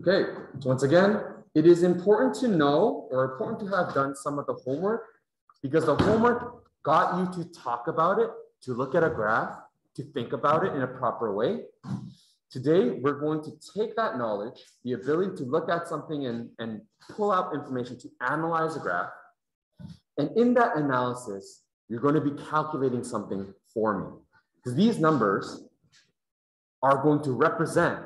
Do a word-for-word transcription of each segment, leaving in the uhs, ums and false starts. Okay, once again, it is important to know or important to have done some of the homework, because the homework got you to talk about it, to look at a graph, to think about it in a proper way. Today, we're going to take that knowledge, the ability to look at something and, and pull out information to analyze a graph. And in that analysis, you're going to be calculating something for me, because these numbers are going to represent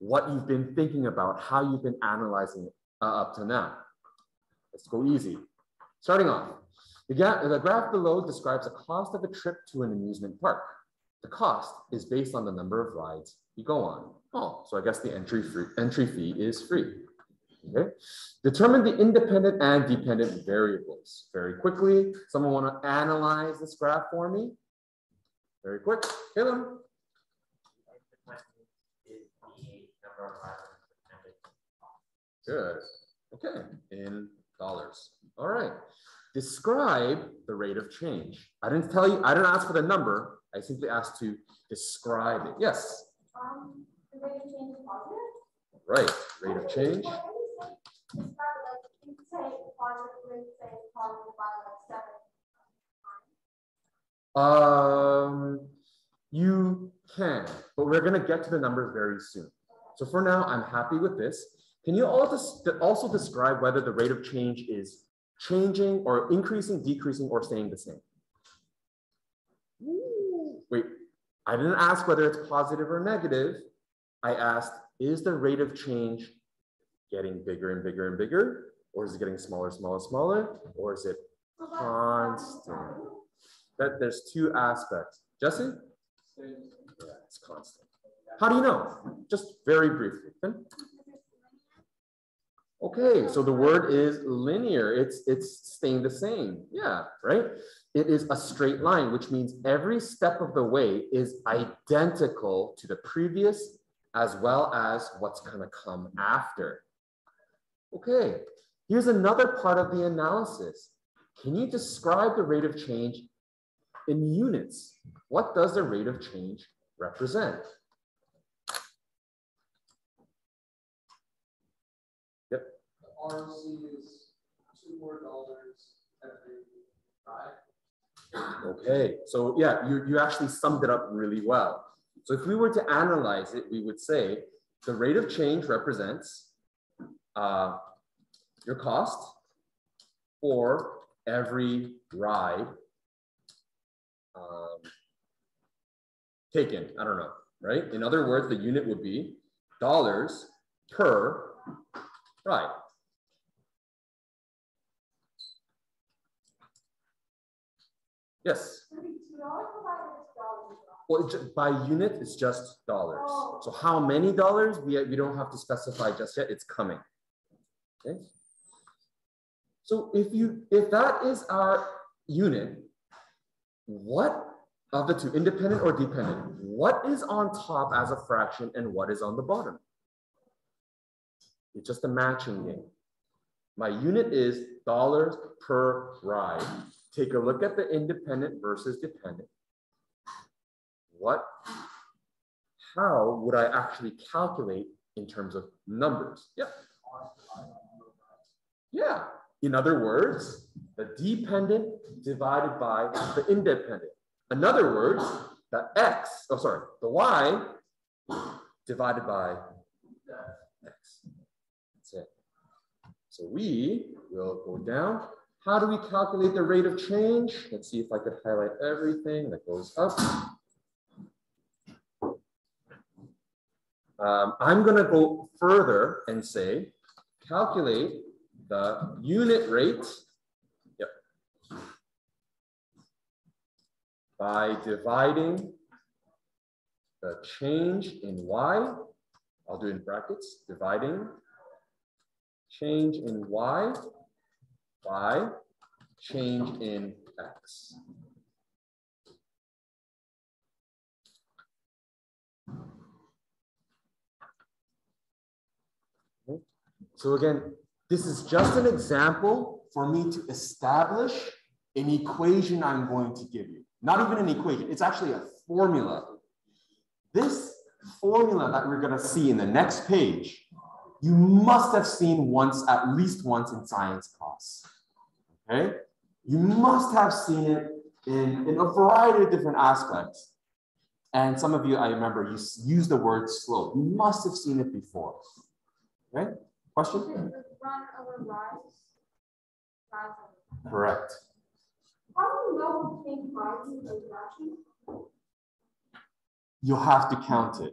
what you've been thinking about, how you've been analyzing it uh, up to now. Let's go easy. Starting off, the, the graph below describes the cost of a trip to an amusement park. The cost is based on the number of rides you go on. Oh, so I guess the entry free, entry fee is free. Okay. Determine the independent and dependent variables. Very quickly, someone want to analyze this graph for me? Very quick, Caleb. Good. Okay, in dollars. All right. Describe the rate of change. I didn't tell you, I didn't ask for the number. I simply asked to describe it. Yes. Um, the rate of change is positive. Right. Rate of change. Um, you can, but we're going to get to the numbers very soon. So for now, I'm happy with this. Can you also describe whether the rate of change is changing or increasing, decreasing, or staying the same? Ooh. Wait, I didn't ask whether it's positive or negative. I asked, is the rate of change getting bigger and bigger and bigger? Or is it getting smaller, smaller, smaller? Or is it constant? That there's two aspects. Jesse? Yeah, it's constant. How do you know? Just very briefly. Okay, so the word is linear. It's, it's staying the same. Yeah, right? It is a straight line, which means every step of the way is identical to the previous, as well as what's going to come after. Okay, here's another part of the analysis. Can you describe the rate of change in units? What does the rate of change represent? R C is two more dollars every ride. Okay, so yeah, you, you actually summed it up really well. So if we were to analyze it, we would say the rate of change represents uh, your cost for every ride um, taken. I don't know, right? In other words, the unit would be dollars per ride. Yes. Well, it's just, by unit, it's just dollars. Oh. So how many dollars? We, we don't have to specify just yet. It's coming. Okay. So if you if that is our unit, what of the two, independent or dependent? What is on top as a fraction and what is on the bottom? It's just a matching game. My unit is dollars per ride. Take a look at the independent versus dependent. What, how would I actually calculate in terms of numbers? Yeah. Yeah. In other words, the dependent divided by the independent. In other words, the X, oh, sorry, the Y divided by X. That's it. So we will go down. How do we calculate the rate of change? Let's see if I could highlight everything that goes up. Um, I'm going to go further and say, calculate the unit rate, yep, by dividing the change in Y. I'll do it in brackets, dividing change in Y by change in X. Okay. So again, this is just an example for me to establish an equation I'm going to give you. Not even an equation, it's actually a formula. This formula that we're going to see in the next page, you must have seen once, at least once in science class, okay? You must have seen it in, in a variety of different aspects. And some of you, I remember, you used the word slope. You must have seen it before, okay? Question? Run over rise. Rise over. Correct. How do you know we think rising is rational? You'll have to count it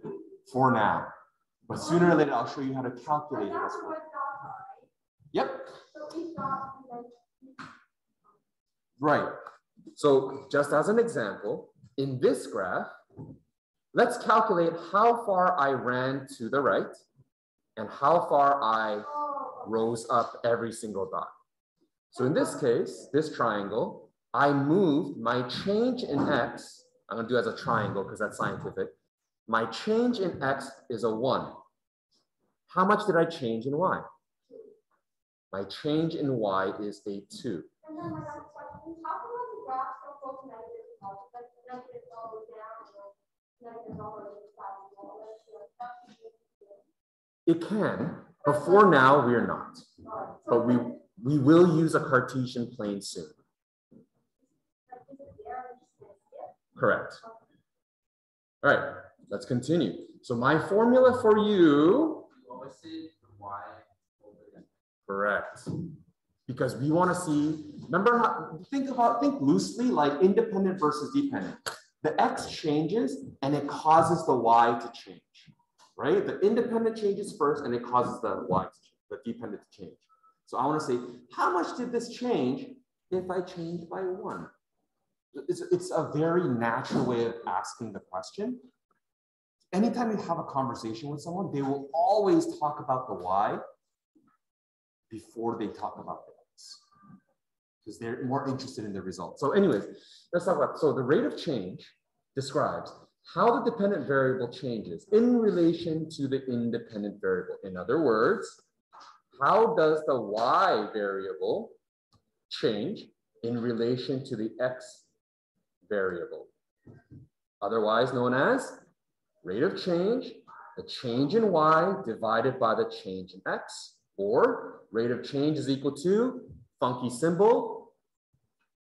for now. But sooner or later, I'll show you how to calculate it as well. Yep. Right. So just as an example, in this graph, let's calculate how far I ran to the right and how far I rose up every single dot. So in this case, this triangle, I moved my change in x. I'm going to do it as a triangle because that's scientific. My change in x is a one. How much did I change in y? My change in y is a two. And then my next question, how come the graphs are both negative and all, like negative all the way down or negative all the way down? It can, but for now we are not. But we, we will use a Cartesian plane soon. Correct. All right, let's continue. So my formula for you. What was it? Y over x. Correct. Because we want to see, remember how, think about, think loosely like independent versus dependent. The x changes and it causes the y to change, right? The independent changes first and it causes the y to change, the dependent to change. So I want to say, how much did this change if I change by one? It's, it's a very natural way of asking the question. Anytime you have a conversation with someone, they will always talk about the why before they talk about the x, because they're more interested in the result. So anyways, let's talk about, so the rate of change describes how the dependent variable changes in relation to the independent variable. In other words, how does the y variable change in relation to the x variable, otherwise known as rate of change, the change in y divided by the change in x, or rate of change is equal to, funky symbol,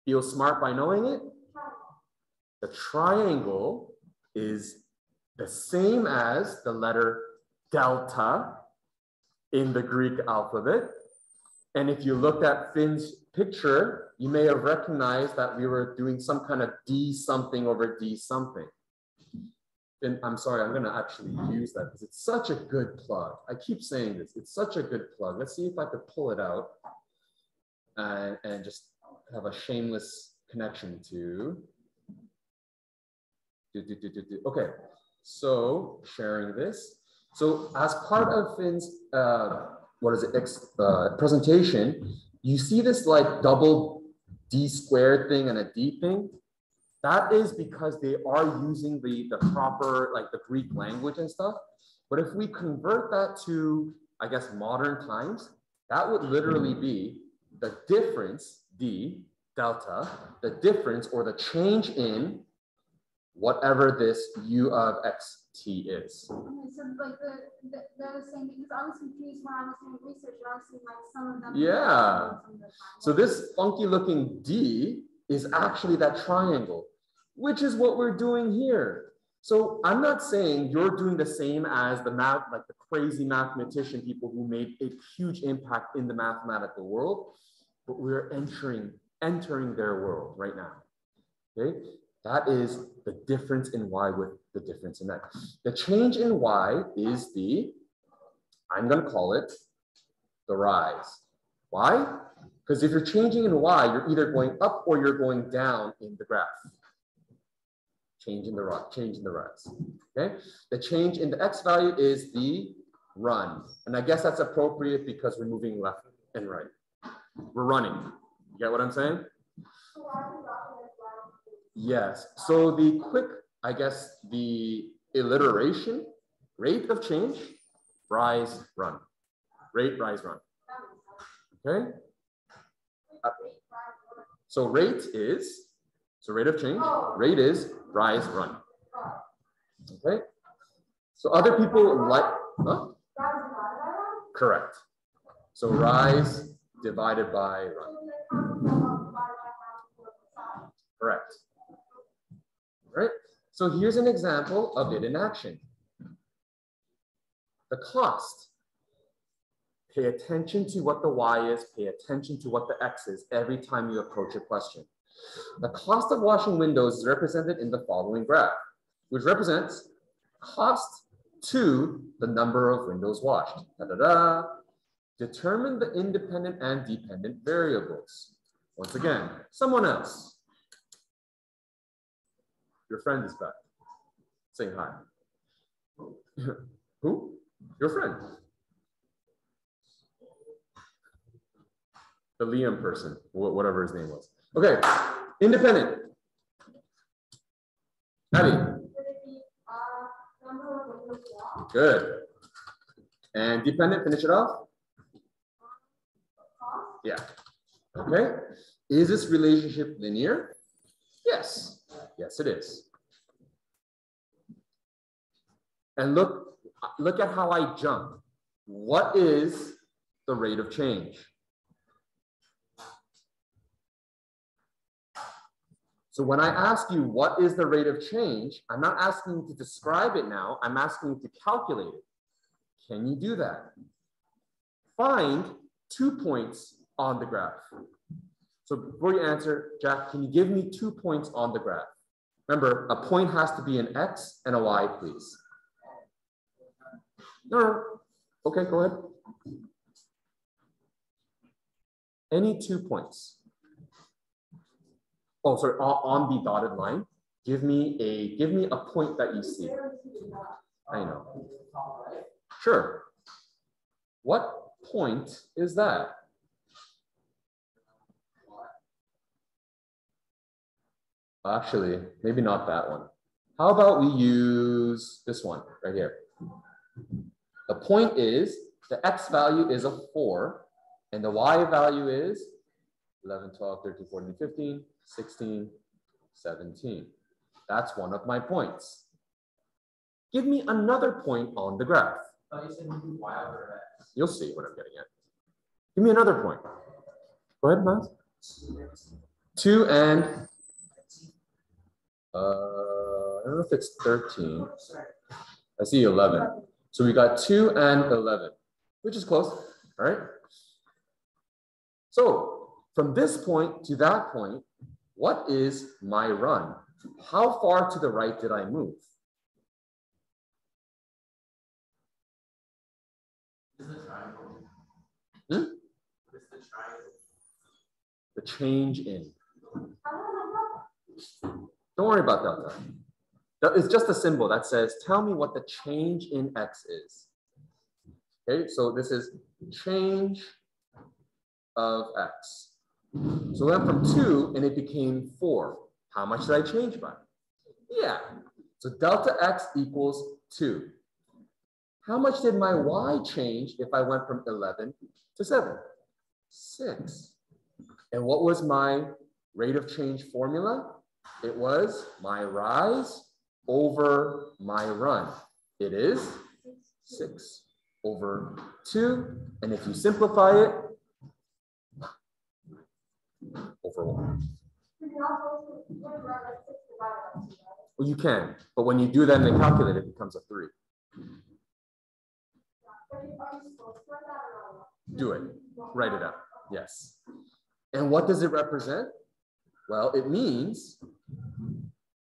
feel smart by knowing it, the triangle is the same as the letter delta in the Greek alphabet. And if you looked at Finn's picture, you may have recognized that we were doing some kind of d something over d something. And I'm sorry, I'm gonna actually use that because it's such a good plug. I keep saying this, it's such a good plug. Let's see if I could pull it out and, and just have a shameless connection to. Do, do, do, do, do. Okay, so sharing this. So as part of Finn's, uh, what is it, ex, uh, presentation, you see this like double d squared thing and a d thing? That is because they are using the, the proper, like the Greek language and stuff. But if we convert that to, I guess, modern times, that would literally be the difference, d, delta, the difference or the change in whatever this u of x t is. Okay, so like the, the, they're the same, because I was confused when I was doing research, I was seeing like some of them. Yeah. So this funky looking d is actually that triangle, which is what we're doing here. So I'm not saying you're doing the same as the math, like the crazy mathematician people who made a huge impact in the mathematical world, but we're entering, entering their world right now, okay? That is the difference in y with the difference in x. The change in y is the, I'm gonna call it the rise. Why? Because if you're changing in y, you're either going up or you're going down in the graph. Change in the rise, change in the rise, okay? The change in the x value is the run. And I guess that's appropriate because we're moving left and right. We're running, you get what I'm saying? Yes, so the quick, I guess, the alliteration, rate of change, rise, run. Rate, rise, run, okay? Uh, so rate is, so rate of change, rate is rise, run, okay? So other people like, huh? Correct. So rise divided by run. Correct. Right? So here's an example of it in action. The cost. Pay attention to what the Y is, pay attention to what the X is every time you approach a question. The cost of washing windows is represented in the following graph, which represents cost to the number of windows washed. Da, da, da. Determine the independent and dependent variables. Once again, someone else. Your friend is back. Saying hi. Who? Your friend. The Liam person, whatever his name was. Okay, independent. Abby. Good. And dependent, finish it off. Yeah. Okay. Is this relationship linear? Yes. Yes, it is. And look, look at how I jump. What is the rate of change? So when I ask you, what is the rate of change? I'm not asking you to describe it now. I'm asking you to calculate it. Can you do that? Find two points on the graph. So before you answer, Jack, can you give me two points on the graph? Remember, a point has to be an X and a Y, please. No. Okay, go ahead. Any two points. Oh, sorry, on the dotted line. Give me a give me a point that you see. I know. Sure. What point is that? Actually, maybe not that one. How about we use this one right here? The point is the X value is a four and the Y value is eleven, twelve, thirteen, fourteen, fifteen, sixteen, seventeen. That's one of my points. Give me another point on the graph. Oh, you said you Y over X. You'll see what I'm getting at. Give me another point. Go ahead, Miles. Two and uh, I don't know if it's thirteen. I see eleven. So we got two and eleven, which is close. All right. So from this point to that point, what is my run? How far to the right did I move? This is the triangle. Hmm? This is the triangle. The change in. Don't worry about that, though. It's just a symbol that says, tell me what the change in X is. Okay, so this is change of X. So I went from two and it became four. How much did I change by? Yeah. So delta X equals two. How much did my Y change if I went from eleven to seven? six. And what was my rate of change formula? It was my rise over my run. It is six over two. And if you simplify it, over one. Well, you can, but when you do that and then calculate, it becomes a three. Do it. Write it out. Yes. And what does it represent? Well, it means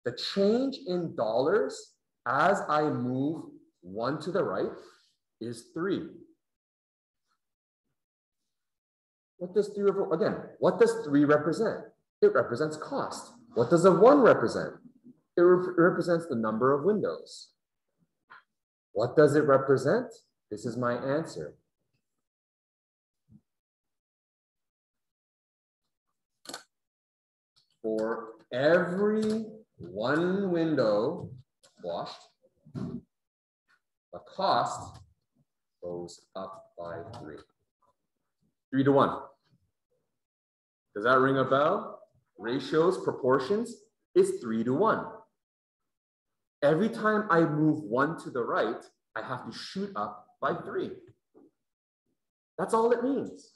the change in dollars as I move one to the right is three. What does three, again, what does three represent? It represents cost. What does a one represent? It re represents the number of windows. What does it represent? This is my answer. For every one window washed, the cost goes up by three. Three to one. Does that ring a bell? Ratios, proportions, it's three to one. Every time I move one to the right, I have to shoot up by three. That's all it means.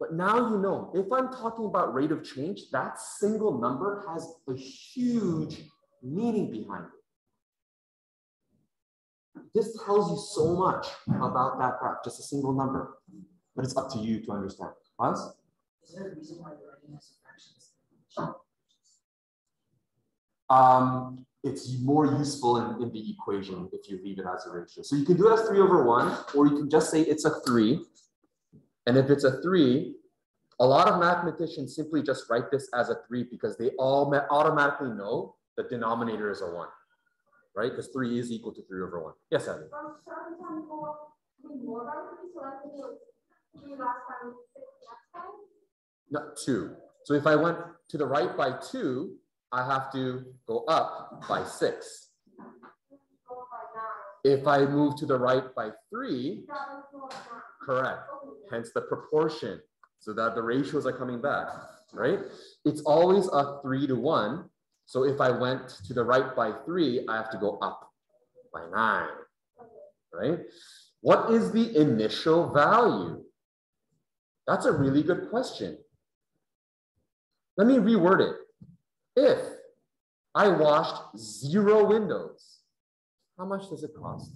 But now you know, if I'm talking about rate of change, that single number has a huge meaning behind it. This tells you so much about that graph, just a single number. But it's up to you to understand. Hans? Is there a reason why you're writing as fractions? Um, it's more useful in, in the equation if you leave it as a ratio. So you can do it as three over one, or you can just say it's a three. And if it's a three, a lot of mathematicians simply just write this as a three because they all automatically know the denominator is a one, right? Because three is equal to three over one. Yes, Abby. No, two. So if I went to the right by two, I have to go up by six. If I move to the right by three, correct, hence the proportion, so that the ratios are coming back, right? It's always a three to one. So if I went to the right by three, I have to go up by nine, right? What is the initial value? That's a really good question. Let me reword it. If I washed zero windows, how much does it cost?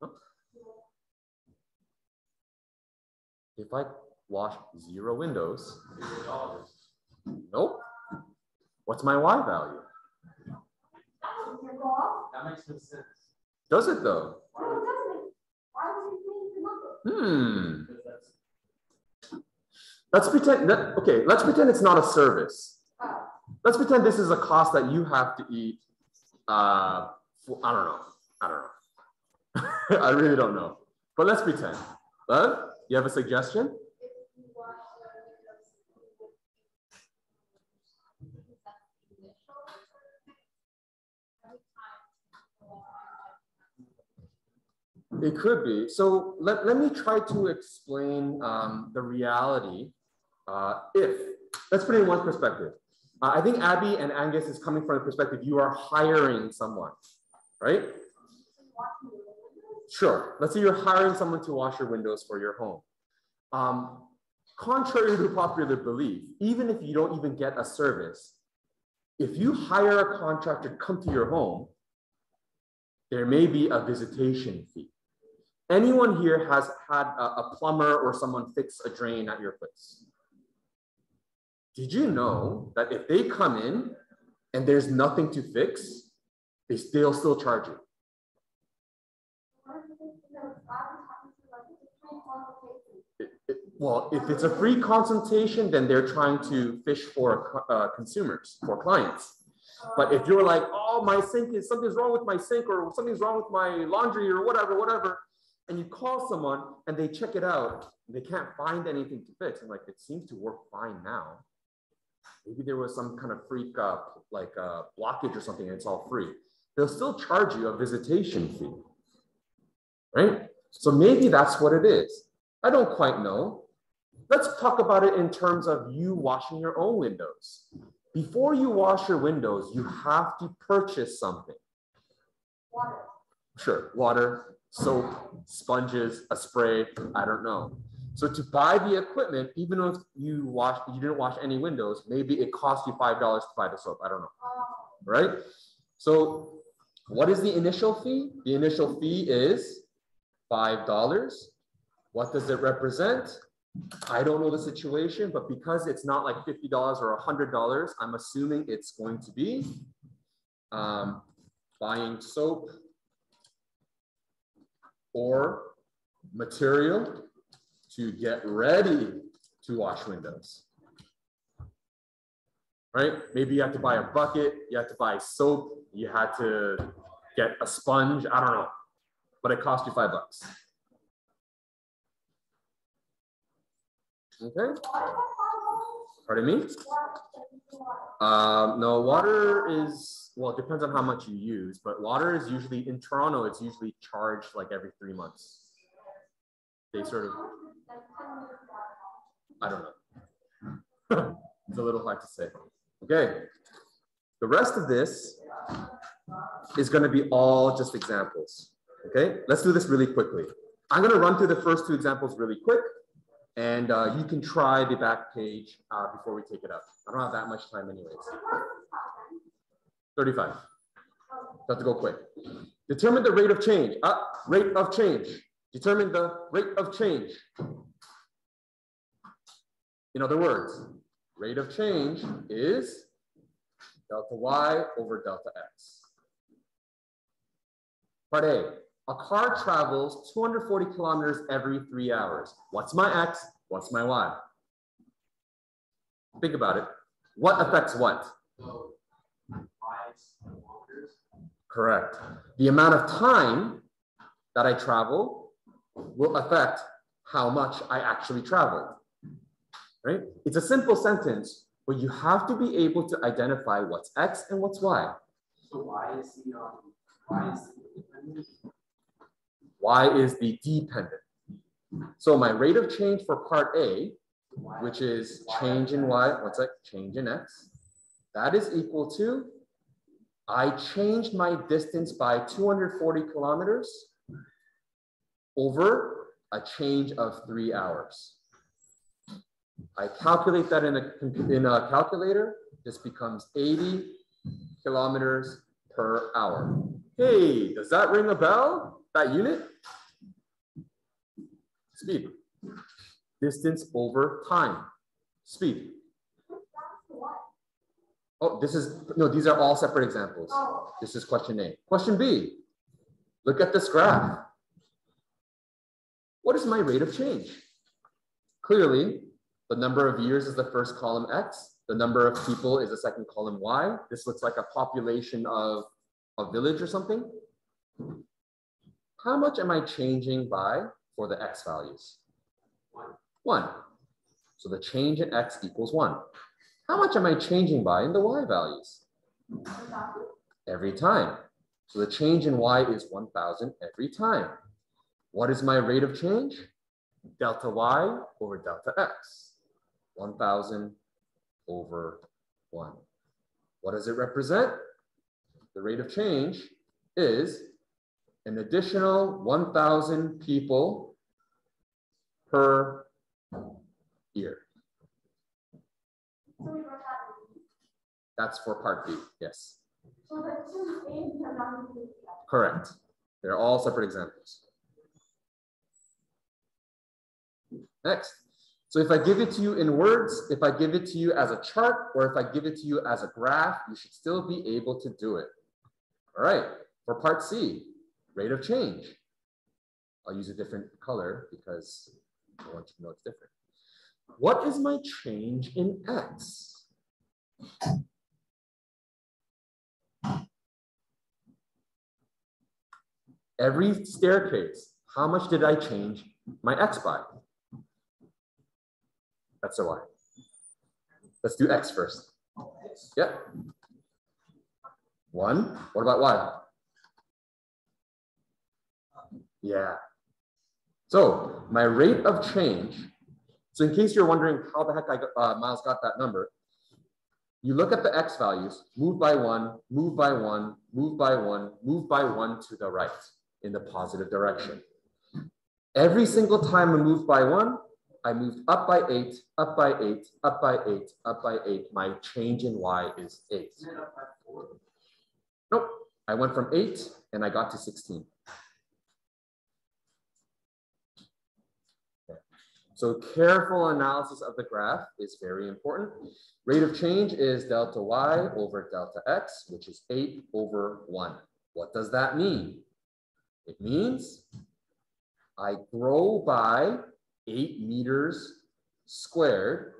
Huh? If I wash zero windows, nope. What's my Y value? That makes no sense. Does it though? No, it doesn't. Why would you change the number? Hmm. Let's pretend that, okay, let's pretend it's not a service. Let's pretend this is a cost that you have to eat. Uh, well, I don't know. I don't know. I really don't know. But let's pretend. Love, you have a suggestion? It could be. So let, let me try to explain um, the reality. Uh, if, let's put it in one perspective. Uh, I think Abby and Angus is coming from the perspective you are hiring someone, right? Sure. Let's say you're hiring someone to wash your windows for your home. Um, contrary to popular belief, even if you don't even get a service, if you hire a contractor to come to your home, there may be a visitation fee. Anyone here has had a, a plumber or someone fix a drain at your place? Did you know that if they come in and there's nothing to fix, they still still charge you? It, it, well, if it's a free consultation, then they're trying to fish for uh, consumers, for clients. But if you're like, oh, my sink is, something's wrong with my sink or something's wrong with my laundry or whatever, whatever. And you call someone and they check it out, and they can't find anything to fix. And like, it seems to work fine now. Maybe there was some kind of freak uh, like a uh, blockage or something and it's all free. They'll still charge you a visitation fee, right? So maybe that's what it is. I don't quite know. Let's talk about it in terms of you washing your own windows. Before you wash your windows, you have to purchase something. Water. Sure, water, soap, sponges, a spray, I don't know. So to buy the equipment, even if you wash, you didn't wash any windows, maybe it cost you five dollars to buy the soap, I don't know, right? So what is the initial fee? The initial fee is five dollars. What does it represent? I don't know the situation, but because it's not like fifty dollars or one hundred dollars, I'm assuming it's going to be um, buying soap or material to get ready to wash windows, right? Maybe you have to buy a bucket, you have to buy soap, you had to get a sponge, I don't know, but it cost you five bucks. Okay. Pardon me? Um, no, water is, well, it depends on how much you use, but water is usually, in Toronto, it's usually charged like every three months. They sort of, I don't know. It's a little hard to say. Okay. The rest of this is going to be all just examples. Okay, let's do this really quickly. I'm going to run through the first two examples really quick, and uh, you can try the back page uh, before we take it up. I don't have that much time anyways. thirty-five. Got to go quick. Determine the rate of change. Uh, rate of change. Determine the rate of change. In other words, rate of change is delta y over delta x. Part A, a car travels two hundred forty kilometers every three hours. What's my x? What's my y? Think about it. What affects what? Correct. The amount of time that I travel will affect how much I actually traveled. Right? It's a simple sentence, but you have to be able to identify what's x and what's y. So y is the um, y is the dependent. Y is the dependent. So my rate of change for part A, which is change in y, what's that? Change in x. That is equal to I changed my distance by two hundred forty kilometers over a change of three hours. I calculate that in a, in a calculator. This becomes eighty kilometers per hour. Hey, does that ring a bell? That unit? Speed. Distance over time. Speed. Oh, this is, no, these are all separate examples. This is question A. Question B, look at this graph. What is my rate of change? Clearly, the number of years is the first column X. The number of people is the second column Y. This looks like a population of a village or something. How much am I changing by for the X values? One. One. So the change in X equals one. How much am I changing by in the Y values? Every time. So the change in Y is one thousand every time. What is my rate of change? Delta Y over delta X. one thousand over one. What does it represent? The rate of change is an additional one thousand people per year. That's for part B, yes. Correct. They're all separate examples. Next. So if I give it to you in words, if I give it to you as a chart, or if I give it to you as a graph, you should still be able to do it. All right, for part C, rate of change. I'll use a different color because I want you to know it's different. What is my change in X? Every staircase, how much did I change my X by? That's a Y. Let's do X first. Yeah. One. What about Y? Yeah. So my rate of change. So in case you're wondering how the heck I got, uh, Miles got that number, you look at the X values, move by one, move by one, move by one, move by one to the right in the positive direction. Every single time I move by one, I moved up by eight, up by eight, up by eight, up by eight. My change in Y is eight. Nope, I went from eight and I got to sixteen. Okay. So careful analysis of the graph is very important. Rate of change is delta Y over delta X, which is eight over one. What does that mean? It means I grow by eight meters squared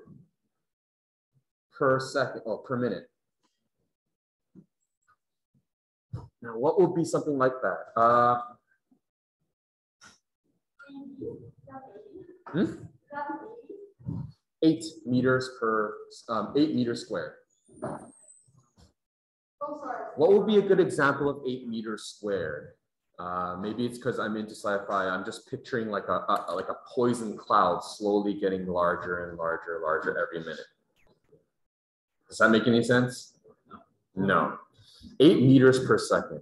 per second or per minute. Now, what would be something like that? Uh, hmm? Eight meters per um, eight meters squared. What would be a good example of eight meters squared? Uh, maybe it's because I'm into sci-fi. I'm just picturing like a, a like a poison cloud slowly getting larger and larger, larger every minute. Does that make any sense? No. Eight meters per second.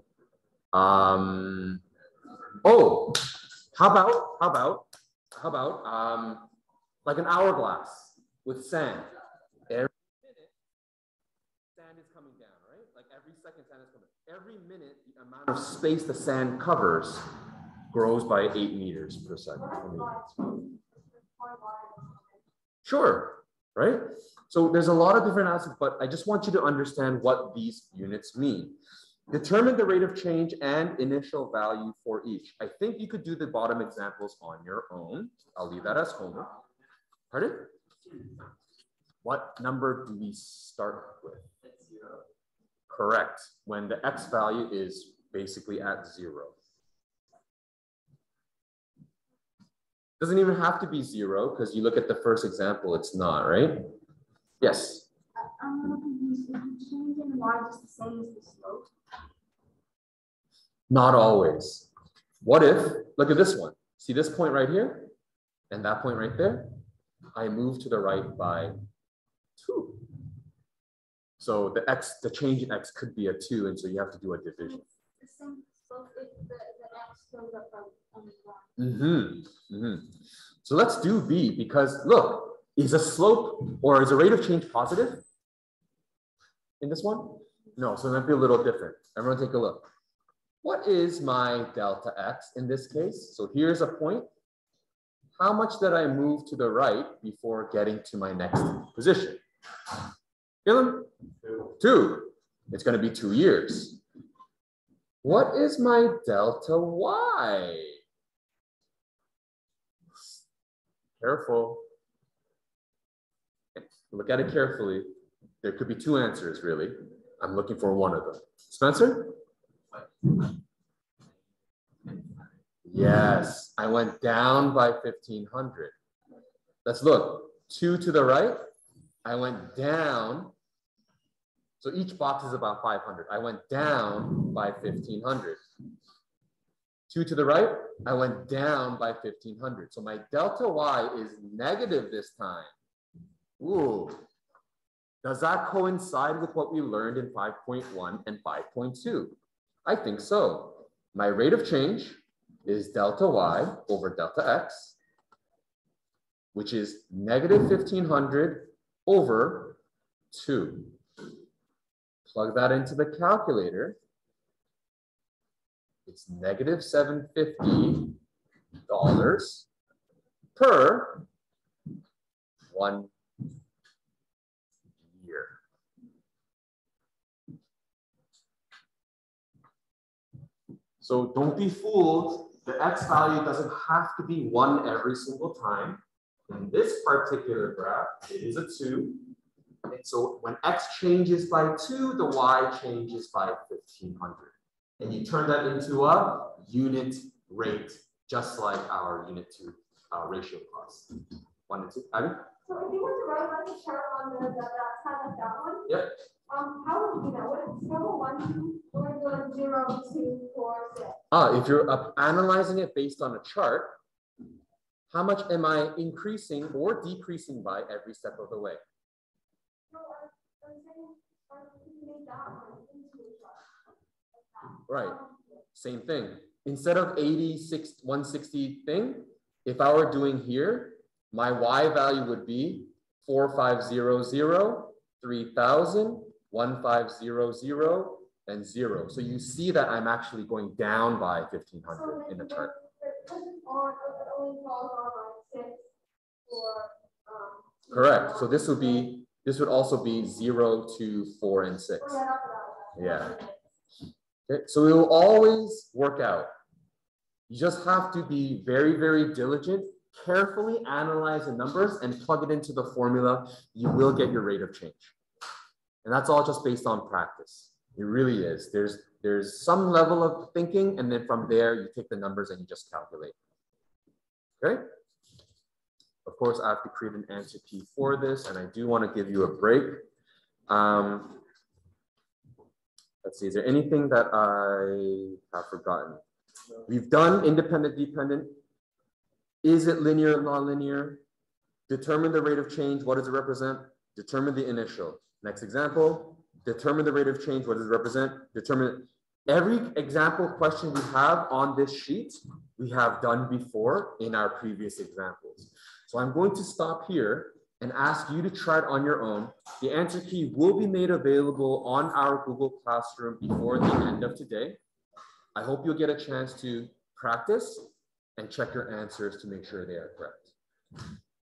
Um, oh, how about, how about, how about um, like an hourglass with sand. Every minute, sand is coming down, right? Like every second sand is coming. Every minute, the amount of space the sand covers grows by eight meters per second. Sure, right? So there's a lot of different aspects, but I just want you to understand what these units mean. Determine the rate of change and initial value for each. I think you could do the bottom examples on your own. I'll leave that as homework. Pardon? What number do we start with? Zero. Correct. When the x value is basically at zero. Doesn't even have to be zero because you look at the first example, it's not, right? Yes. Not always. What if, look at this one. See this point right here and that point right there? I move to the right by two. So the x, the change in x could be a two, and so you have to do a division. Mm-hmm, mm-hmm. So let's do B because look, is a slope or is a rate of change positive in this one? No, so it might be a little different. Everyone take a look. What is my delta x in this case? So here's a point. How much did I move to the right before getting to my next position? Dylan? Two. two. It's going to be two years. What is my delta y? Careful. Look at it carefully. There could be two answers, really. I'm looking for one of them. Spencer? Yes, I went down by fifteen hundred. Let's look, two to the right, I went down. So each box is about five hundred. I went down by fifteen hundred. Two to the right, I went down by fifteen hundred. So my delta y is negative this time. Ooh, does that coincide with what we learned in five point one and five point two? I think so. My rate of change is delta y over delta x, which is negative fifteen hundred over two. Plug that into the calculator. It's negative seven hundred fifty dollars per one year. So don't be fooled. The x value doesn't have to be one every single time. In this particular graph, it is a two. And so when x changes by two, the y changes by fifteen hundred. And you turn that into a unit rate, just like our unit two uh, ratio class. One and two. Abby? So if you were to write like a chart on the outside like that one, yep. um, how would you do that? What is several one, two, or one, zero, two, four, six? Ah, if you're uh, analyzing it based on a chart, how much am I increasing or decreasing by every step of the way? So I'm saying, you make that one into a chart. Right. Same thing. Instead of eighty, six, one sixty thing, if I were doing here, my y value would be four five zero zero, three thousand, one five zero zero, and zero. So you see that I'm actually going down by fifteen hundred in the chart. Correct. So this would be, this would also be zero, two, four, and six. Yeah. Okay. So it will always work out. You just have to be very, very diligent. Carefully analyze the numbers and plug it into the formula. You will get your rate of change. And that's all just based on practice. It really is. There's, there's some level of thinking, and then from there, you take the numbers and you just calculate. Okay? Of course, I have to create an answer key for this, and I do want to give you a break. Um, let's see, is there anything that I have forgotten? We've done independent, dependent. Is it linear, nonlinear? Determine the rate of change. What does it represent? Determine the initial. Next example, determine the rate of change, what does it represent, determine. Every example question we have on this sheet, we have done before in our previous examples. So I'm going to stop here and ask you to try it on your own. The answer key will be made available on our Google Classroom before the end of today. I hope you'll get a chance to practice and check your answers to make sure they are correct.